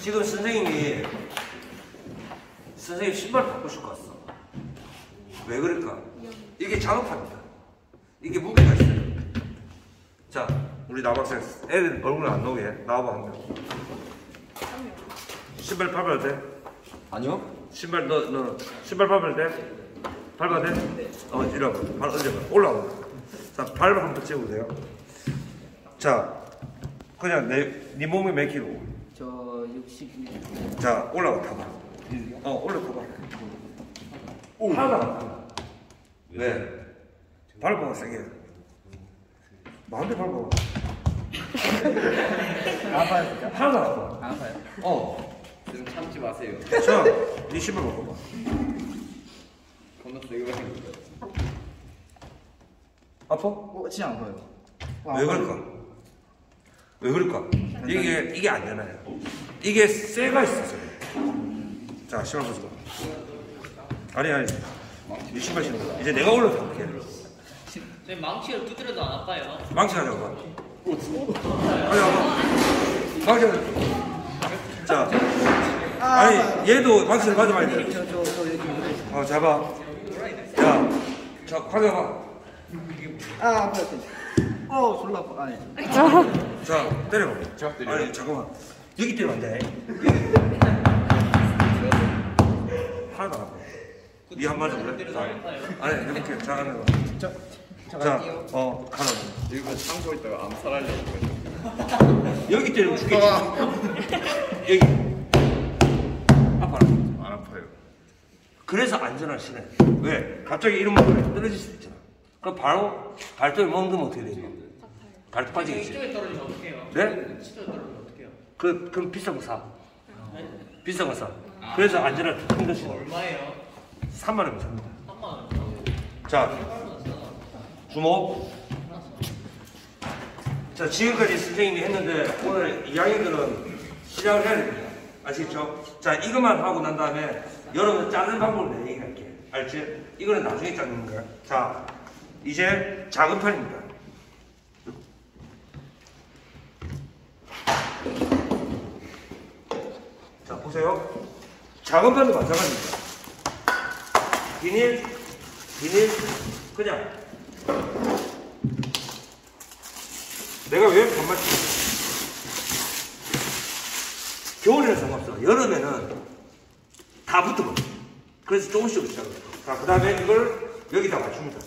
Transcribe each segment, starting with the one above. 지금 선생님 신발 바꾸실 것 같소. 왜 그럴까? 이게 작업합니다. 이게 무게가 있어요. 자, 우리 남학생 애들 얼굴 안 나오게 나와봐 한 명. 신발 밟아도 돼? 아니요. 신발 너 신발 밟아도 돼? 밟아도 돼? 네. 어, 이러고 발 얹어봐. 올라오고. 자, 발 한번 찍어보세요. 자, 그냥 네 몸이 몇 킬로? 저 60. 자, 올라와 타봐. 올라 타봐. 오. 하나. 왜? 밟아봐 세게. 나한테 밟아봐. 아파요. 하나. 아파요. 지금 참지 마세요. 자, 네 신발 벗어봐. 건너서 이거 생겼어요. 아파? 진짜 안 보여요. 왜 그럴까? 이게 안 되나요? 이게 쇠가 있어요. 자, 신발 벗어 봐. 아니. 이 신발 신어. 이제 내가 올라서 할게. 내 망치를 두드려도 안 아파요. 망치 하자고 봐. 망치 하자고. 자. 아니, 얘도 망치를 가져가야 돼. 잡아. 자, 가져가. 아파. 졸라 아파. 자, 때려봐. 아니, 잠깐만. 여기 때리면 안 돼. 하나 더. 니 한 마리 줄래? 아니, 해볼게요. 자, 하나 더. 자, 하나 더. 이거 참고 있다가 암살하려고. 여기 때리면 죽겠지. 여기. 아파라. 안 아파요. 그래서 안전하시네. 왜? 갑자기 이런 부분에 떨어질 수 있잖아. 그럼 바로 발톱이 멍들면 어떻게 되죠? 발톱 빠지겠지. 이쪽에 떨어지면 어떡해요? 네? 이쪽에 떨어지면 어떡해요? 그럼 비싼 거 사. 비싼 거 사. 그래서 안전한 큰 것이. 얼마예요? 3만원 삽니다. 3만원. 자, 주목. 자, 지금까지 선생님이 했는데 오늘 이 양이들은 시작을 해야 됩니다. 아시겠죠? 자, 이것만 하고 난 다음에 여러분 짜는 방법을 내 얘기할게. 알지? 이거는 나중에 짜는 거야. 자, 이제 작은 편입니다. 자, 보세요. 작은 판도 마찬가지입니다. 비닐, 그냥. 내가 왜 반맞지? 겨울에는 상관없어. 여름에는 다 붙어버려. 그래서 조금씩 붙여요. 자, 그 다음에 이걸 여기다 맞춥니다.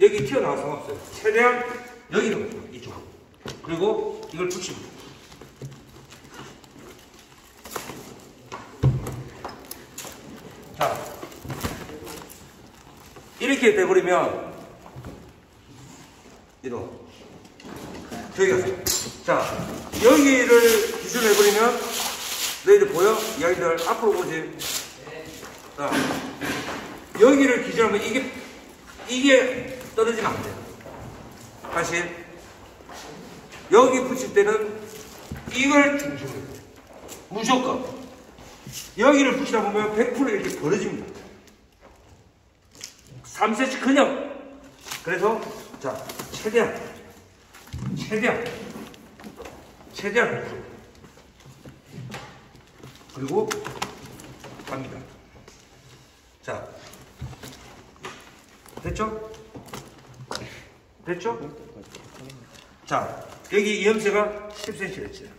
여기 튀어나와 상관없어요. 최대한 여기로 맞춰요. 이쪽. 그리고 이걸 붙입니다. 이렇게 돼버리면 이동 저기 가세요. 자, 여기를 기준으로 해버리면 너희들 보여? 이야기들 앞으로 보지. 자, 여기를 기준하면 이게 떨어지면 안 돼요. 다시 여기 붙일 때는 이걸 중심으로 무조건 여기를 붙이다 보면 100% 이렇게 벌어집니다. 3cm 그냥. 그래서 자, 최대한 그리고 갑니다. 자, 됐죠? 자, 여기 이 염세가 10cm 됐지.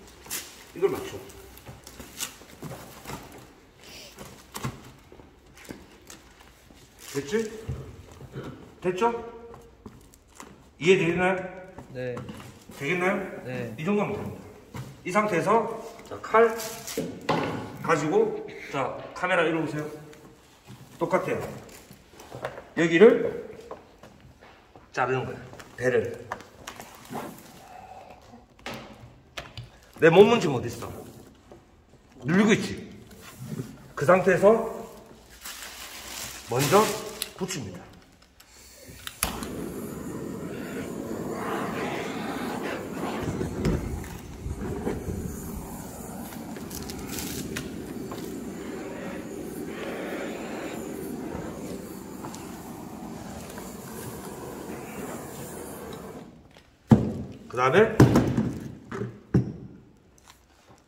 이걸 맞춰. 됐지? 됐죠? 이해되겠나요? 네. 되겠나요? 네. 이 정도면 됩니다. 이 상태에서 자, 칼 가지고 자, 카메라 이리 오세요. 똑같아요. 여기를 자르는 거예요. 배를. 내 몸은 지금 어디 있어? 눌리고 있지? 그 상태에서 먼저 붙입니다. 그 다음에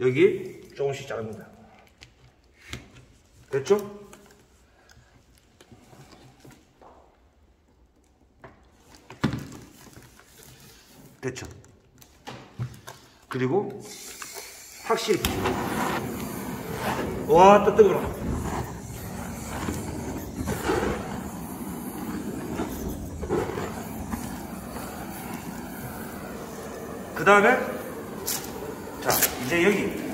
여기 조금씩 자릅니다. 됐죠? 됐죠? 그리고 확실히 와 또 뜨거워. 그 다음에 자 이제 여기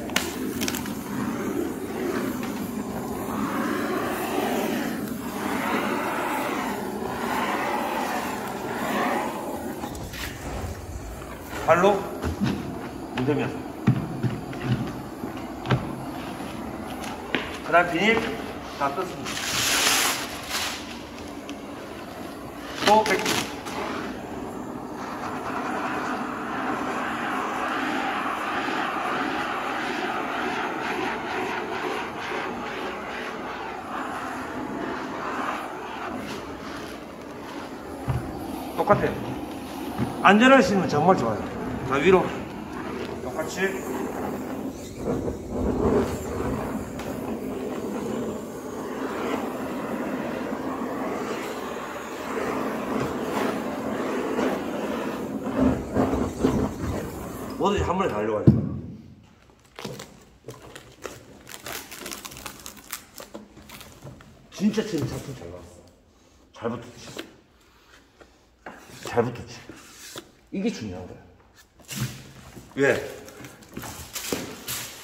발로 묻으면서 그 다음 비닐 다 뜯습니다. 또 뺏기 똑같아요. 안전할 수 있으면 정말 좋아요. 자, 위로 똑같이 뭐든지 한 번에 달려가야 돼. 진짜 지금 작품 잘 나왔어. 잘 붙었지. 잘 붙었지. 이게 중요한 거야. 왜?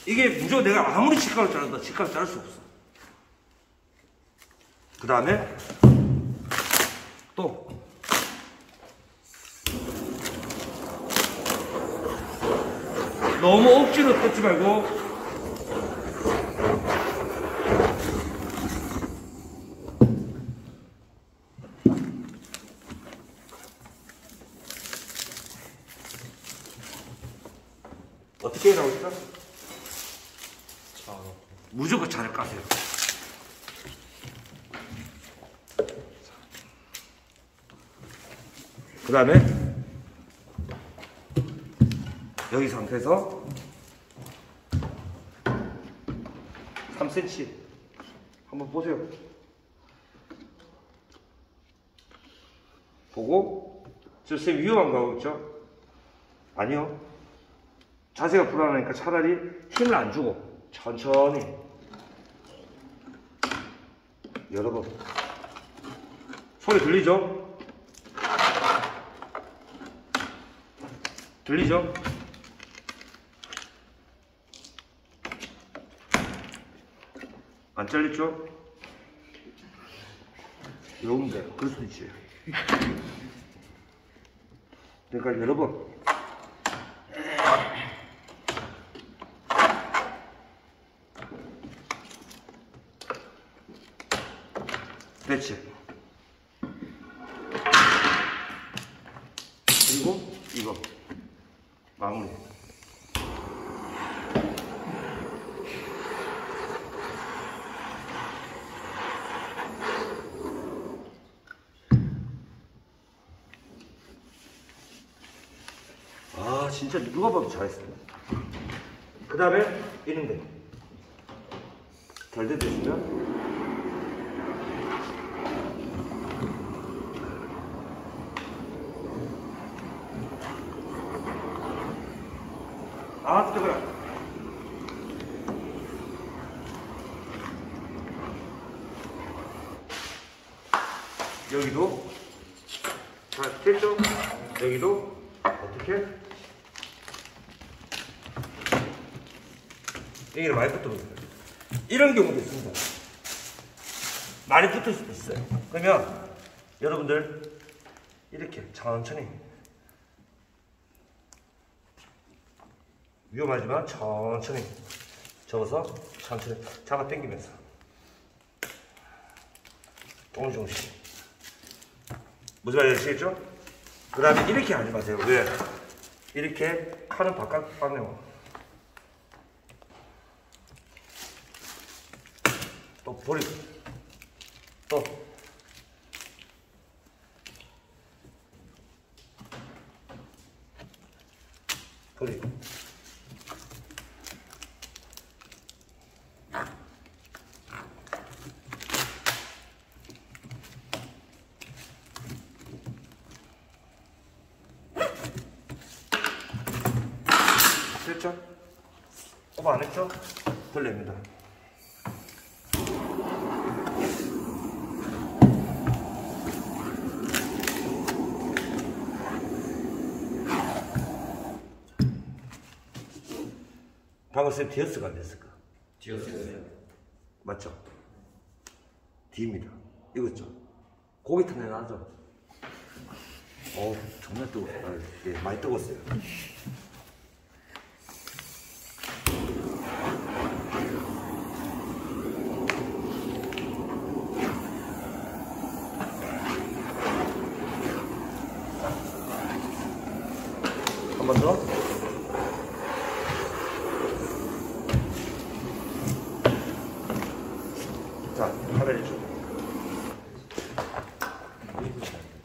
이게 무조건 내가 아무리 직각을 자른다 직각을 자를 수 없어. 그 다음에 또 너무 억지로 뜯지 말고 어떻게 나올까? 무조건 자를 까세요. 그 다음에 여기 상태에서 3cm 한번 보세요. 보고 저 쌤 위험한 거 같죠? 아니요. 자세가 불안하니까 차라리 힘을 안 주고 천천히 여러분 소리 들리죠? 들리죠? 안 잘렸죠? 이러면 돼요. 그럴 수도 있지. 그러니까 여러분 그렇지. 그리고 이거 마무리. 아 진짜 누가 봐도 잘했어. 그 다음에 이런데 잘 됐으면 아, 뜨거워. 여기도 다 됐죠? 여기도 어떻게? 여기를 많이 붙어보세요. 이런 경우도 있습니다. 많이 붙을 수도 있어요. 그러면 여러분들 이렇게 천천히 위험하지만 천천히 접어서 천천히 잡아 당기면서 조금씩 무지 말아야 되시겠죠? 그 다음에 이렇게 하지 마세요. 왜? 이렇게 칼은 바깥 방향으로 또 버리고 또 버리고 됐죠? 오버 안 했죠? 벌레입니다. 방금 쌤 디어스가 안 됐을까? 디어스 맞죠? D입니다. 이거죠? 고기 탄내 나죠? 어우, 정말 뜨거워. 예, 많이 뜨거웠어요. 한 번 더. 자, 카메라 좀.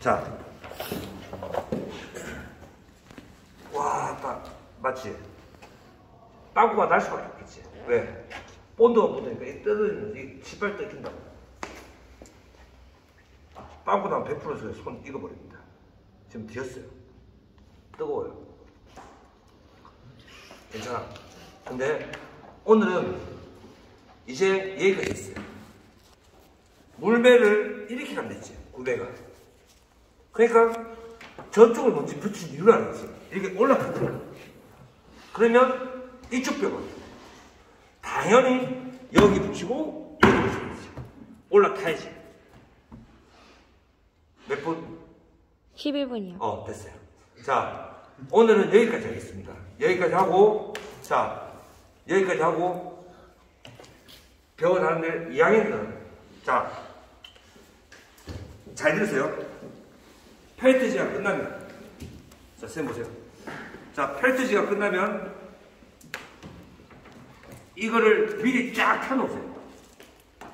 자. 맞지? 땅구가 날 수밖에 없겠지. 왜? 본드가 붙으니까 이 뜯어지면서 이 치발 뜯긴다고. 땅구 나면 100% 손 익어버립니다. 지금 뒤었어요. 뜨거워요. 괜찮아. 근데 오늘은 이제 얘기가 있어요. 물매를 이렇게 가면 되지. 구매가. 그러니까 저쪽을 먼저 붙인 이유는 아니지. 이렇게 올라가더라고. 그러면 이쪽 벽은 당연히 여기 붙이고 여기 붙여야지. 올라타야지. 몇 분? 11분이요. 됐어요. 자, 오늘은 여기까지 하겠습니다. 여기까지 하고, 자, 여기까지 하고 배워가는데 이야기는, 자, 잘 들으세요. 펠트지가 끝나면, 자, 쌤 보세요. 자, 펠트지가 끝나면 이거를 미리 쫙 펴놓으세요.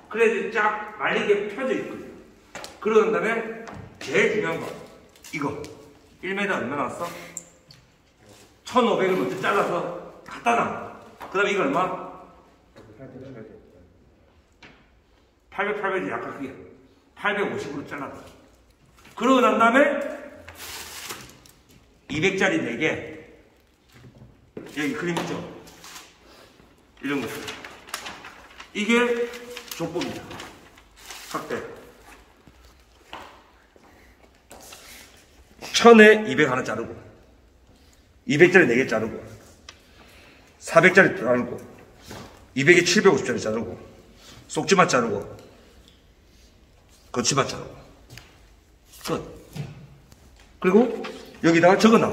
그래야지 쫙 말리게 펴져 있거든요. 그러던 다음에 제일 중요한 거 이거 1m 얼마 나왔어? 1500을 먼저 잘라서 갖다 놔. 그 다음에 이거 얼마? 800, 800이 약간 크게 850으로 잘라놔. 그러고 난 다음에 200짜리 4개 여기 그림 있죠? 이런 거. 이게 족보입니다. 확대. 1000에 200 하나 자르고, 200짜리 4개 자르고, 400짜리 자르고, 200에 750짜리 자르고, 속지맛 자르고, 거치맛 자르고. 끝. 그리고 여기다가 적어놔.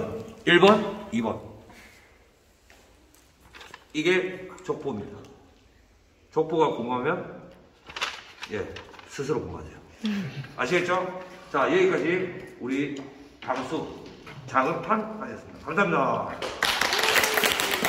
1번, 2번. 이게 족보입니다. 족보가 궁금하면 예 스스로 궁금하세요. 아시겠죠? 자, 여기까지 우리 장수 작은 판 하셨습니다. 감사합니다.